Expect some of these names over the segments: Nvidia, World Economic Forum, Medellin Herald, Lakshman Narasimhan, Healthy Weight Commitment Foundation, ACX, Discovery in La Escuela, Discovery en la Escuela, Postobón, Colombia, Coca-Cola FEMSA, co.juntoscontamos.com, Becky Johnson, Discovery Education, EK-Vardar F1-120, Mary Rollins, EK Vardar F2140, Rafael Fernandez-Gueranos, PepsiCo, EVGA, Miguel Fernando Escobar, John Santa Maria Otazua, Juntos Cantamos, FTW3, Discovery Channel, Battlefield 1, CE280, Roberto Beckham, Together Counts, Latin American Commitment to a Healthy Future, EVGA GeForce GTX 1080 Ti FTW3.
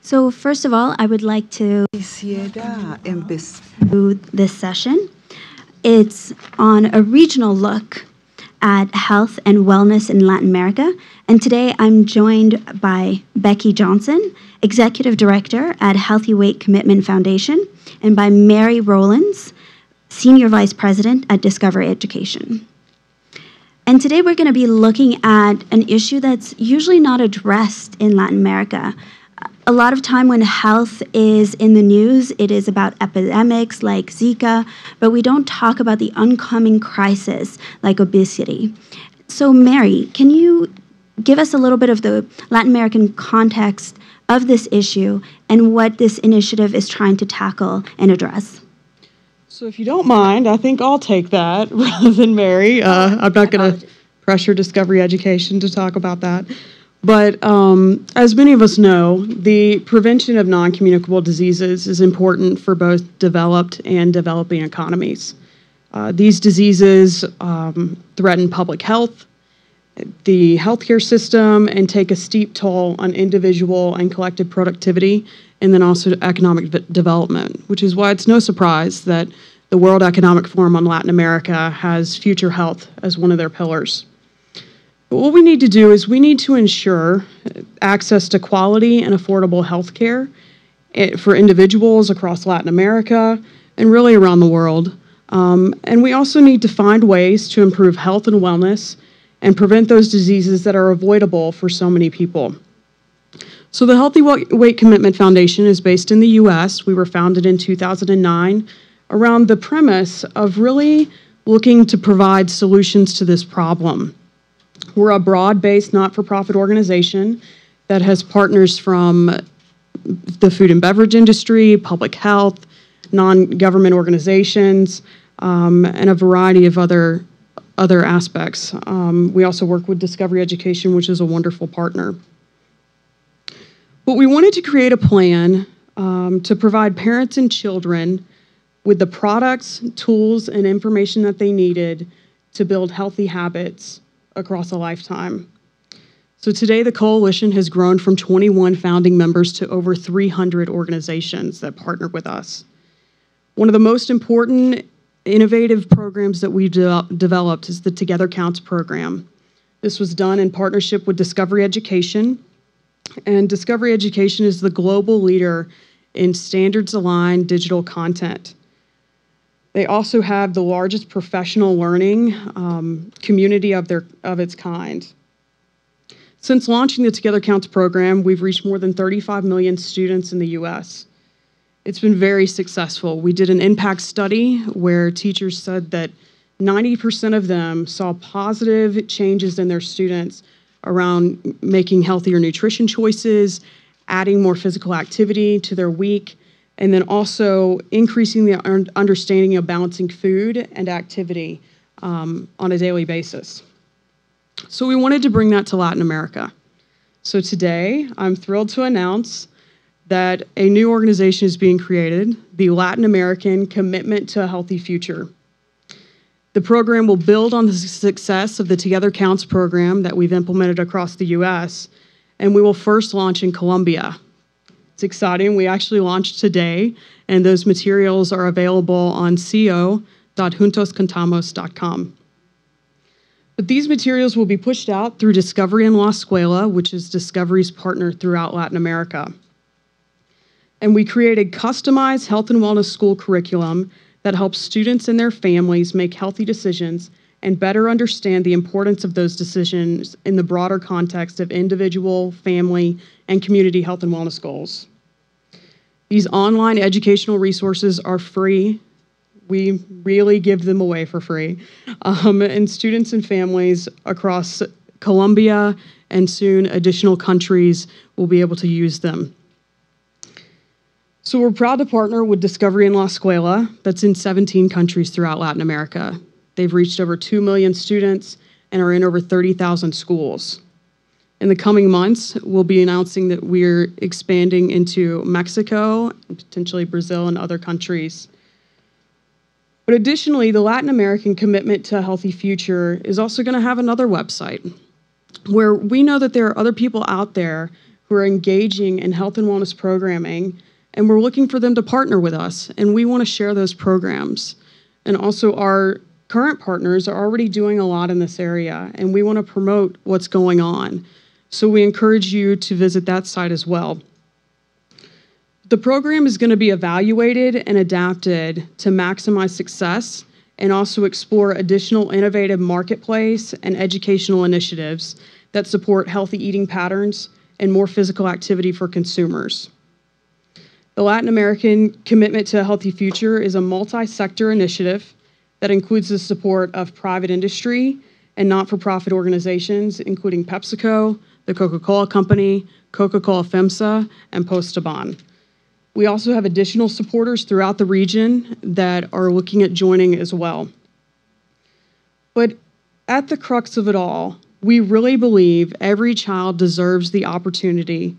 So first of all, I would like to do this session. It's on a regional look at health and wellness in Latin America. And today I'm joined by Becky Johnson, Executive Director at Healthy Weight Commitment Foundation, and by Mary Rollins, Senior Vice President at Discovery Education. And today we're going to be looking at an issue that's usually not addressed in Latin America. A lot of time when health is in the news, it is about epidemics like Zika, but we don't talk about the oncoming crisis like obesity. So Mary, can you give us a little bit of the Latin American context of this issue and what this initiative is trying to tackle and address? So if you don't mind, I think I'll take that rather than Mary. I'm not going to pressure Discovery Education to talk about that. But as many of us know, the prevention of non-communicable diseases is important for both developed and developing economies. These diseases threaten public health, the healthcare system, and take a steep toll on individual and collective productivity, and then also economic development, which is why it's no surprise that the World Economic Forum on Latin America has future health as one of their pillars. But what we need to do is we need to ensure access to quality and affordable health care for individuals across Latin America and really around the world. And we also need to find ways to improve health and wellness and prevent those diseases that are avoidable for so many people. So the Healthy Weight Commitment Foundation is based in the U.S. We were founded in 2009 around the premise of really looking to provide solutions to this problem. We're a broad-based, not-for-profit organization that has partners from the food and beverage industry, public health, non-government organizations, and a variety of other aspects. We also work with Discovery Education, which is a wonderful partner. But we wanted to create a plan to provide parents and children with the products, tools, and information that they needed to build healthy habits across a lifetime. So today the coalition has grown from 21 founding members to over 300 organizations that partner with us. One of the most important innovative programs that we've developed is the Together Counts program. This was done in partnership with Discovery Education, and Discovery Education is the global leader in standards-aligned digital content. They also have the largest professional learning community of its kind. Since launching the Together Counts program, we've reached more than 35 million students in the U.S. It's been very successful. We did an impact study where teachers said that 90% of them saw positive changes in their students around making healthier nutrition choices, adding more physical activity to their week, and then also increasing the understanding of balancing food and activity on a daily basis. So we wanted to bring that to Latin America. So today, I'm thrilled to announce that a new organization is being created, the Latin American Commitment to a Healthy Future. The program will build on the success of the Together Counts program that we've implemented across the U.S., and we will first launch in Colombia. It's exciting. We actually launched today, and those materials are available on co.juntoscontamos.com. But these materials will be pushed out through Discovery in La Escuela, which is Discovery's partner throughout Latin America. And we created customized health and wellness school curriculum that helps students and their families make healthy decisions and better understand the importance of those decisions in the broader context of individual, family, and community health and wellness goals. These online educational resources are free. We really give them away for free. And students and families across Colombia and soon additional countries will be able to use them. So we're proud to partner with Discovery in La Escuela, that's in 17 countries throughout Latin America. They've reached over 2 million students and are in over 30,000 schools. In the coming months, we'll be announcing that we're expanding into Mexico, and potentially Brazil and other countries. But additionally, the Latin American Commitment to a Healthy Future is also going to have another website where we know that there are other people out there who are engaging in health and wellness programming, and we're looking for them to partner with us, and we want to share those programs. And also our current partners are already doing a lot in this area, and we want to promote what's going on. So we encourage you to visit that site as well. The program is going to be evaluated and adapted to maximize success and also explore additional innovative marketplace and educational initiatives that support healthy eating patterns and more physical activity for consumers. The Latin American Commitment to a Healthy Future is a multi-sector initiative that includes the support of private industry and not-for-profit organizations, including PepsiCo, the Coca-Cola Company, Coca-Cola FEMSA, and Postobón. We also have additional supporters throughout the region that are looking at joining as well. But at the crux of it all, we really believe every child deserves the opportunity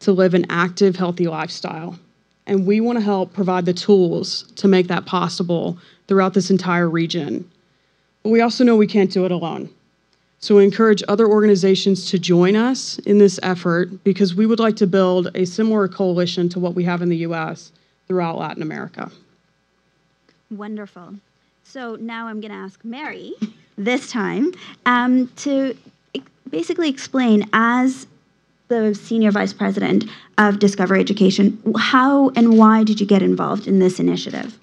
to live an active, healthy lifestyle. And we want to help provide the tools to make that possible throughout this entire region. But we also know we can't do it alone. So we encourage other organizations to join us in this effort because we would like to build a similar coalition to what we have in the U.S. throughout Latin America. Wonderful. So now I'm going to ask Mary this time to basically explain, as the Senior Vice President of Discovery Education, how and why did you get involved in this initiative?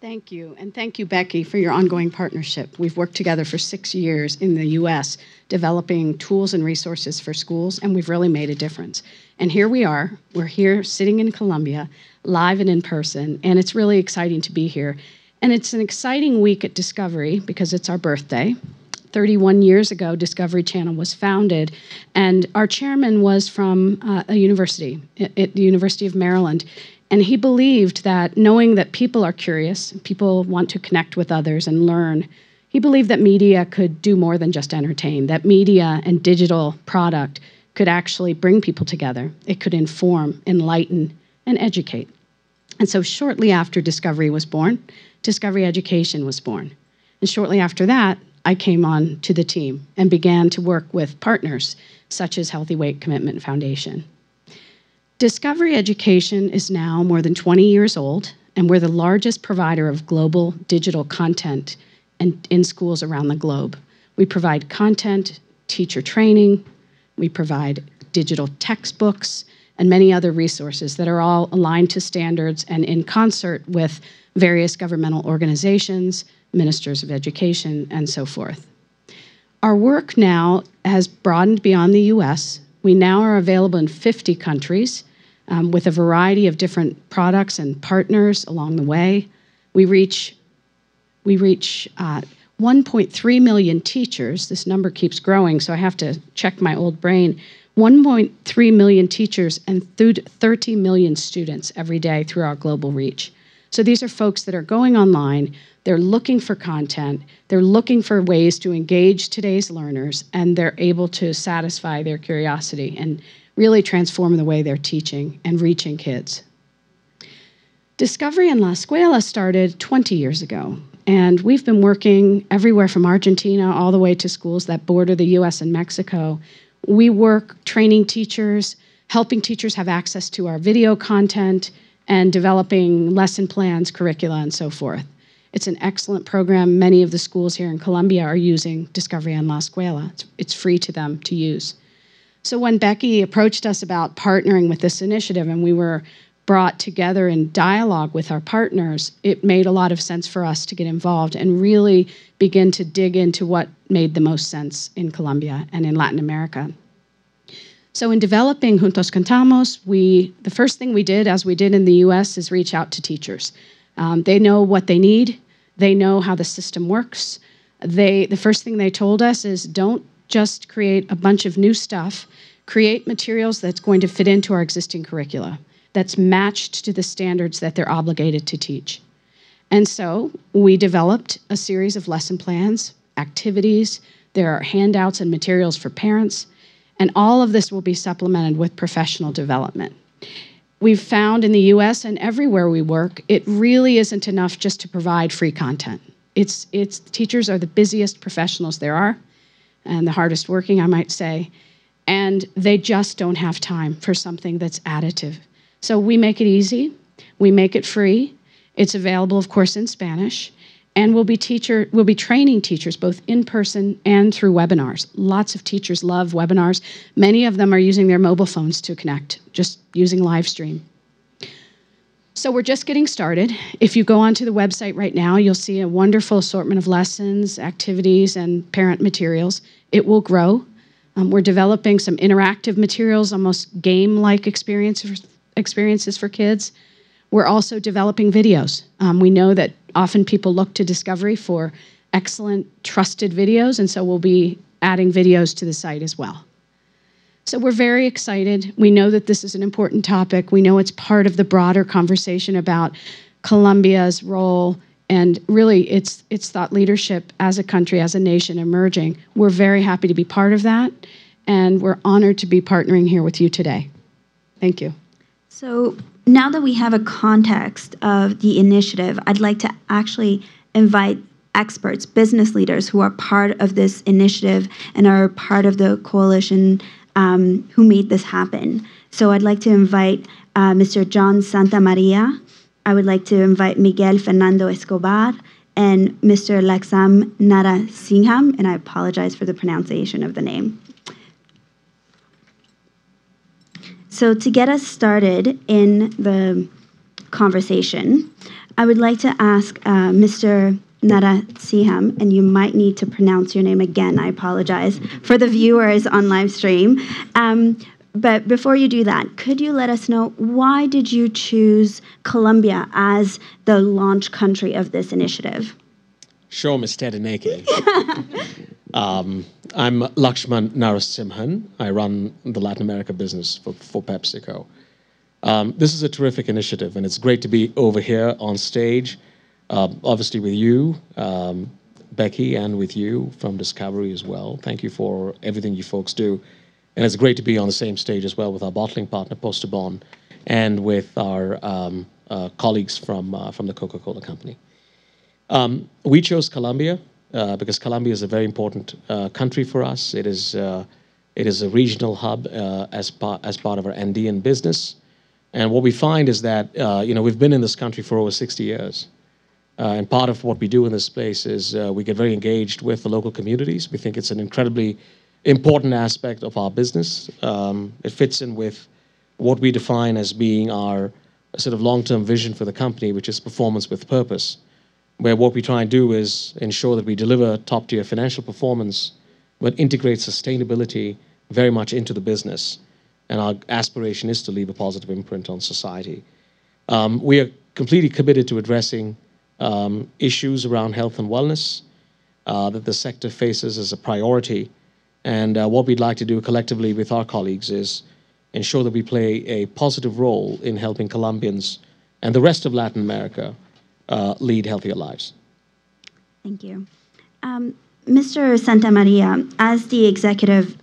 Thank you, and thank you, Becky, for your ongoing partnership. We've worked together for 6 years in the U.S. developing tools and resources for schools, and we've really made a difference. And here we are. We're here sitting in Colombia, live and in person, and it's really exciting to be here. And it's an exciting week at Discovery because it's our birthday. 31 years ago, Discovery Channel was founded, and our chairman was from a university, at the University of Maryland, and he believed that, knowing that people are curious, people want to connect with others and learn, he believed that media could do more than just entertain, that media and digital product could actually bring people together. It could inform, enlighten, and educate. And so shortly after Discovery was born, Discovery Education was born. And shortly after that, I came on to the team and began to work with partners such as Healthy Weight Commitment Foundation. Discovery Education is now more than 20 years old, and we're the largest provider of global digital content in schools around the globe. We provide content, teacher training, we provide digital textbooks, and many other resources that are all aligned to standards and in concert with various governmental organizations, ministers of education, and so forth. Our work now has broadened beyond the U.S. We now are available in 50 countries with a variety of different products and partners along the way. We reach 1.3 million teachers. This number keeps growing, so I have to check my old brain. 1.3 million teachers and 30 million students every day through our global reach. So these are folks that are going online, they're looking for content, they're looking for ways to engage today's learners, and they're able to satisfy their curiosity and really transform the way they're teaching and reaching kids. Discovery in La Escuela started 20 years ago, and we've been working everywhere from Argentina all the way to schools that border the US and Mexico. We work training teachers, helping teachers have access to our video content, and developing lesson plans, curricula, and so forth. It's an excellent program. Many of the schools here in Colombia are using Discovery en la Escuela. It's free to them to use. So when Becky approached us about partnering with this initiative and we were brought together in dialogue with our partners, it made a lot of sense for us to get involved and really begin to dig into what made the most sense in Colombia and in Latin America. So in developing Juntos Cantamos, the first thing we did, as we did in the U.S., is reach out to teachers. They know what they need. They know how the system works. The first thing they told us is, don't just create a bunch of new stuff. Create materials that's going to fit into our existing curricula, that's matched to the standards that they're obligated to teach. And so we developed a series of lesson plans, activities. There are handouts and materials for parents. And all of this will be supplemented with professional development. We've found in the U.S. and everywhere we work, it really isn't enough just to provide free content. Teachers are the busiest professionals there are, and the hardest working, I might say. and they just don't have time for something that's additive. So we make it easy, we make it free, it's available, of course, in Spanish, and we'll be training teachers both in person and through webinars. Lots of teachers love webinars. Many of them are using their mobile phones to connect, just using live stream. So we're just getting started. If you go onto the website right now, you'll see a wonderful assortment of lessons, activities, and parent materials. It will grow. We're developing some interactive materials, almost game-like experiences for kids. We're also developing videos. We know that often people look to Discovery for excellent, trusted videos, and so we'll be adding videos to the site as well. So we're very excited. We know that this is an important topic. We know it's part of the broader conversation about Colombia's role and really its thought leadership as a country, as a nation emerging. We're very happy to be part of that, and we're honored to be partnering here with you today. Thank you. So now that we have a context of the initiative, I'd like to actually invite experts, business leaders who are part of this initiative and are part of the coalition who made this happen. So I'd like to invite Mr. John Santa Maria. I would like to invite Miguel Fernando Escobar and Mr. Lakshman Narasimhan, and I apologize for the pronunciation of the name. So to get us started in the conversation, I would like to ask Mr. Narasimhan, and you might need to pronounce your name again, I apologize, for the viewers on live stream. But before you do that, could you let us know, why did you choose Colombia as the launch country of this initiative? Sure, Ms. Tedeneke. I'm Lakshman Narasimhan. I run the Latin America business for PepsiCo. This is a terrific initiative, and it's great to be over here on stage. Obviously with you, Becky, and with you from Discovery as well. Thank you for everything you folks do. And it's great to be on the same stage as well with our bottling partner, Postobón, and with our colleagues from the Coca-Cola company. We chose Colombia because Colombia is a very important country for us. It is a regional hub as part of our Andean business. And what we find is that we've been in this country for over 60 years. And part of what we do in this space is we get very engaged with the local communities. We think it's an incredibly important aspect of our business. It fits in with what we define as being our sort of long-term vision for the company, which is performance with purpose, where what we try and do is ensure that we deliver top-tier financial performance, but integrate sustainability very much into the business. And our aspiration is to leave a positive imprint on society. We are completely committed to addressing issues around health and wellness that the sector faces as a priority. And what we'd like to do collectively with our colleagues is ensure that we play a positive role in helping Colombians and the rest of Latin America lead healthier lives. Thank you. Mr. Santa Maria, as the executive,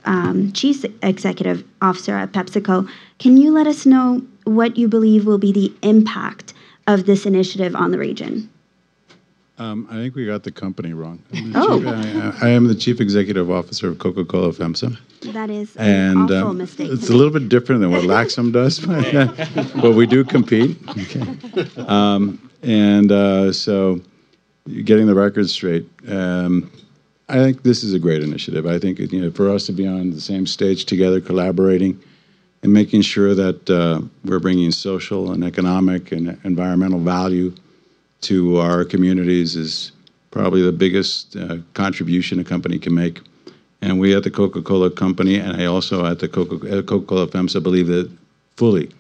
Chief Executive Officer at PepsiCo, can you let us know what you believe will be the impact of this initiative on the region? I think we got the company wrong. I am the Chief Executive Officer of Coca-Cola FEMSA. That is an awful mistake. It's a little bit different than what Laxam does, but we do compete. Okay. So getting the record straight, I think this is a great initiative. I think for us to be on the same stage together, collaborating, and making sure that we're bringing social and economic and environmental value to our communities is probably the biggest contribution a company can make. And we at the Coca-Cola Company, and I also at the Coca-Cola FEMSA, believe that fully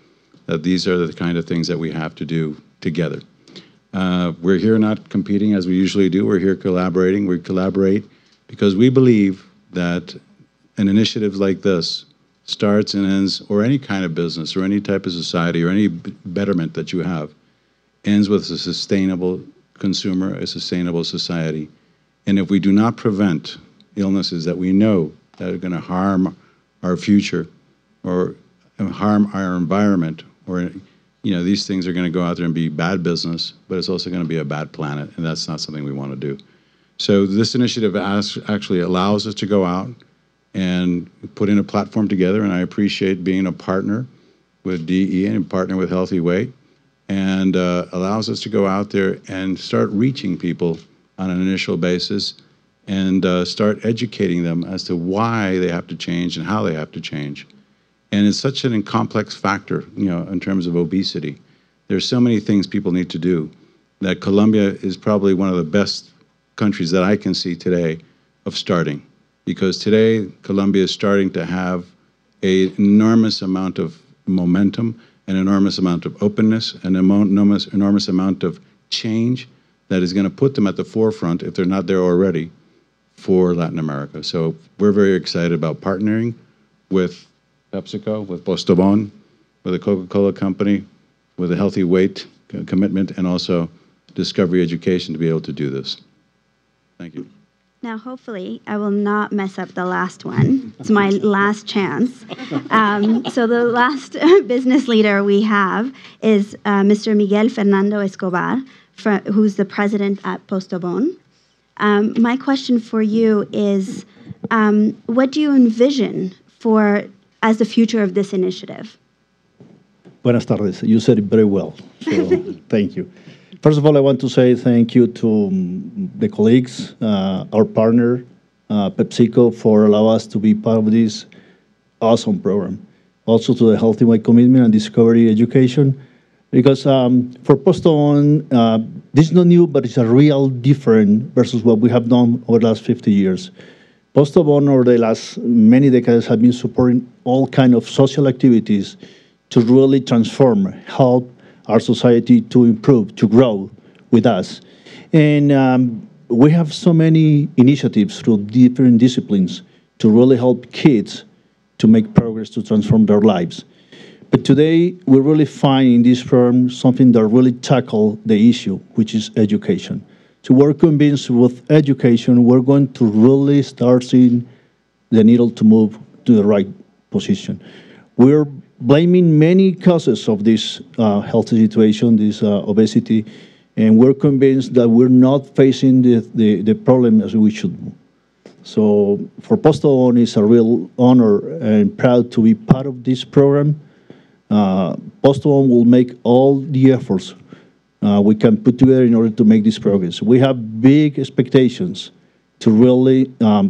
that these are the kind of things that we have to do together. We're here not competing as we usually do. We're here collaborating. We collaborate because we believe that an initiative like this starts and ends, or any kind of business, or any type of society, or any betterment that you have, ends with a sustainable consumer, a sustainable society. And if we do not prevent illnesses that we know that are going to harm our future or harm our environment, or these things are going to go out there and be bad business, but it's also going to be a bad planet, and that's not something we want to do. So this initiative actually allows us to go out and putting a platform together. And I appreciate being a partner with DE and a partner with Healthy Weight, and allows us to go out there and start reaching people on an initial basis and start educating them as to why they have to change and how they have to change. And it's such a complex factor, you know, in terms of obesity. There's so many things people need to do that Colombia is probably one of the best countries that I can see today of starting. Because today, Colombia is starting to have an enormous amount of momentum, an enormous amount of openness, an enormous amount of change that is going to put them at the forefront, if they're not there already, for Latin America. So we're very excited about partnering with PepsiCo, with Postobón, with the Coca-Cola company, with a Healthy Weight Commitment, and also Discovery Education to be able to do this. Thank you. Now, hopefully, I will not mess up the last one. It's my last chance. So the last business leader we have is Mr. Miguel Fernando Escobar, who's the president at Postobón. My question for you is, what do you envision for as the future of this initiative? Buenas tardes. You said it very well. So thank you. First of all, I want to say thank you to the colleagues, our partner, PepsiCo, for allowing us to be part of this awesome program. Also to the Healthy Weight Commitment and Discovery Education, because for Postobón, this is not new, but it's a real different versus what we have done over the last 50 years. Postobón, over the last many decades, have been supporting all kinds of social activities to really transform, help our society to improve, to grow with us. And we have so many initiatives through different disciplines to really help kids to make progress, to transform their lives. But today, we really find in this program something that really tackles the issue, which is education. So we're convinced with education, we're going to really start seeing the needle to move to the right position. We're blaming many causes of this health situation, this obesity, and we're convinced that we're not facing the problem as we should. So for Postobón, it's a real honor and proud to be part of this program. Postobón will make all the efforts we can put together in order to make this progress. We have big expectations to really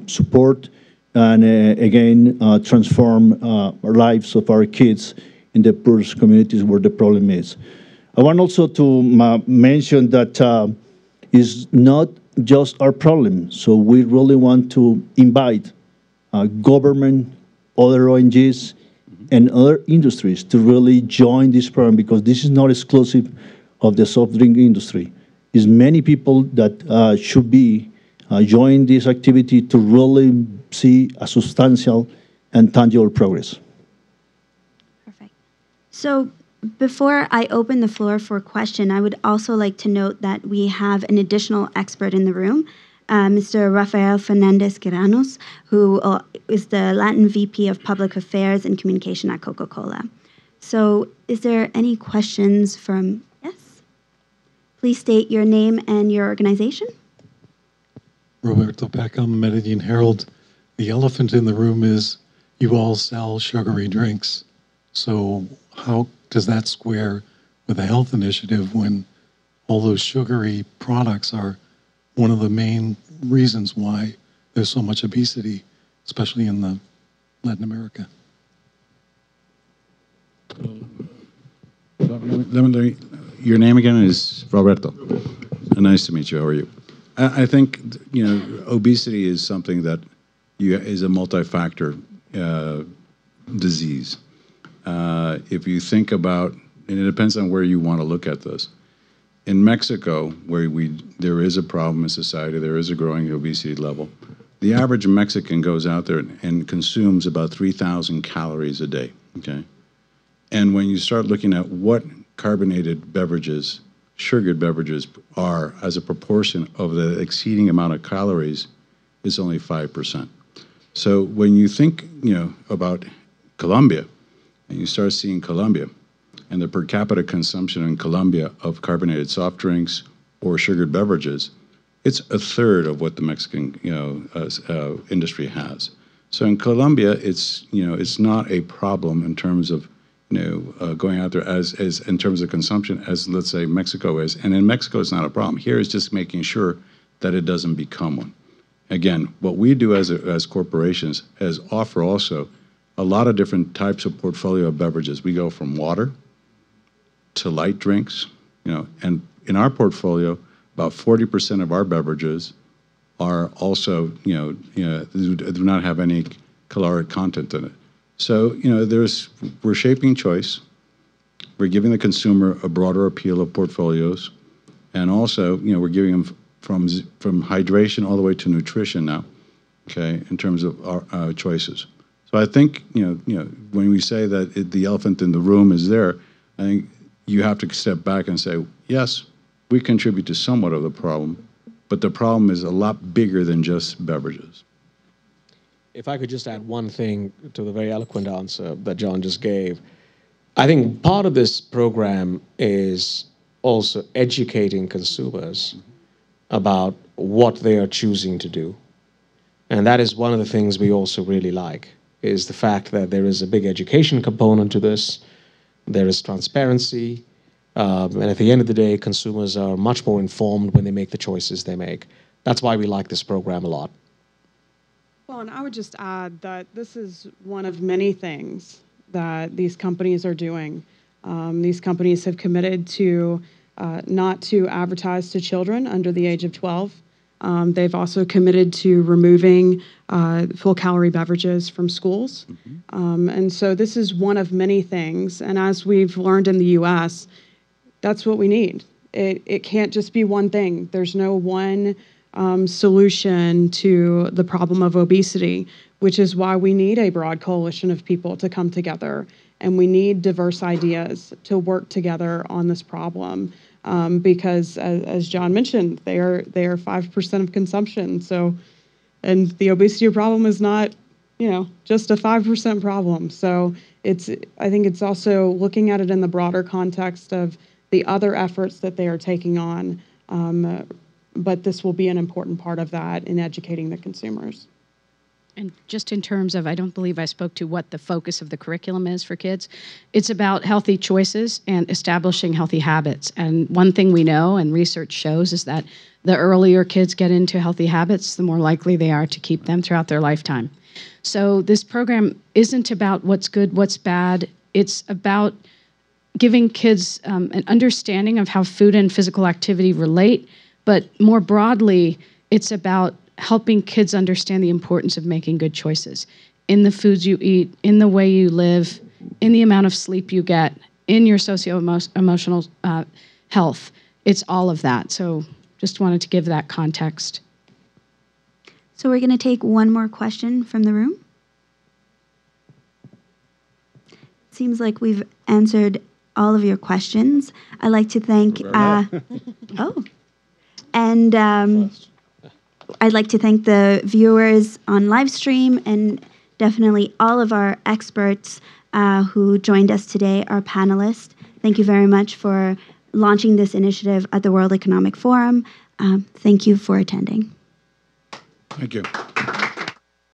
support and again, transform our lives of our kids in the poorest communities where the problem is. I want also to mention that it's not just our problem. So we really want to invite government, other ONGs, and other industries to really join this program, because this is not exclusive of the soft drink industry. It's many people that should be join this activity to really see a substantial and tangible progress. Perfect. So before I open the floor for a question, I would also like to note that we have an additional expert in the room, Mr. Rafael Fernandez-Gueranos, who is the Latin VP of Public Affairs and Communication at Coca-Cola. So is there any questions from, yes? Please state your name and your organization. Roberto Beckham, Medellin Herald. The elephant in the room is you all sell sugary drinks. So how does that square with a health initiative when all those sugary products are one of the main reasons why there's so much obesity, especially in Latin America? Your name again is Roberto. Nice to meet you. How are you? I think, you know, obesity is something that is a multi-factor disease. If you think about, and it depends on where you want to look at this. In Mexico, where there is a problem in society, there is a growing obesity level. The average Mexican goes out there and consumes about 3,000 calories a day. Okay, and when you start looking at what carbonated beverages, sugared beverages are as a proportion of the exceeding amount of calories, is only 5%. So when you think, you know, about Colombia, and you start seeing Colombia and the per capita consumption in Colombia of carbonated soft drinks or sugared beverages, it's a third of what the Mexican, you know, industry has. So in Colombia, it's not a problem in terms of going out there as in terms of consumption as, let's say, Mexico is. And in Mexico, it's not a problem. Here is just making sure that it doesn't become one. Again, what we do as corporations is offer also a lot of different types of portfolio of beverages. We go from water to light drinks, and in our portfolio, about 40% of our beverages are also, do not have any caloric content in it. So, we're shaping choice. We're giving the consumer a broader appeal of portfolios. And also, we're giving them from hydration all the way to nutrition now, okay, in terms of our choices. So I think, when we say that the elephant in the room is there, I think you have to step back and say, yes, we contribute to somewhat of the problem, but the problem is a lot bigger than just beverages. If I could just add one thing to the very eloquent answer that John just gave, I think part of this program is also educating consumers about what they are choosing to do. And that is one of the things we also really like, is the fact that there is a big education component to this. There is transparency. And at the end of the day, consumers are much more informed when they make the choices they make. That's why we like this program a lot. Well, and I would just add that this is one of many things that these companies are doing. These companies have committed to not to advertise to children under the age of 12. They've also committed to removing full-calorie beverages from schools. And so this is one of many things. And as we've learned in the U.S., that's what we need. It can't just be one thing. There's no one solution to the problem of obesity, which is why we need a broad coalition of people to come together, and we need diverse ideas to work together on this problem, because as John mentioned, they are 5% of consumption. So, and the obesity problem is not just a 5% problem. So I think it's also looking at it in the broader context of the other efforts that they are taking on, but this will be an important part of that in educating the consumers. And just in terms of, I don't believe I spoke to what the focus of the curriculum is for kids. It's about healthy choices and establishing healthy habits. And one thing we know, and research shows, is that the earlier kids get into healthy habits, the more likely they are to keep them throughout their lifetime. So this program isn't about what's good, what's bad. It's about giving kids an understanding of how food and physical activity relate. But more broadly, it's about helping kids understand the importance of making good choices in the foods you eat, in the way you live, in the amount of sleep you get, in your socio-emotional health. It's all of that. So just wanted to give that context. So we're going to take one more question from the room. It seems like we've answered all of your questions. I'd like to thank... And I'd like to thank the viewers on live stream and definitely all of our experts who joined us today, our panelists. Thank you very much for launching this initiative at the World Economic Forum. Thank you for attending. Thank you.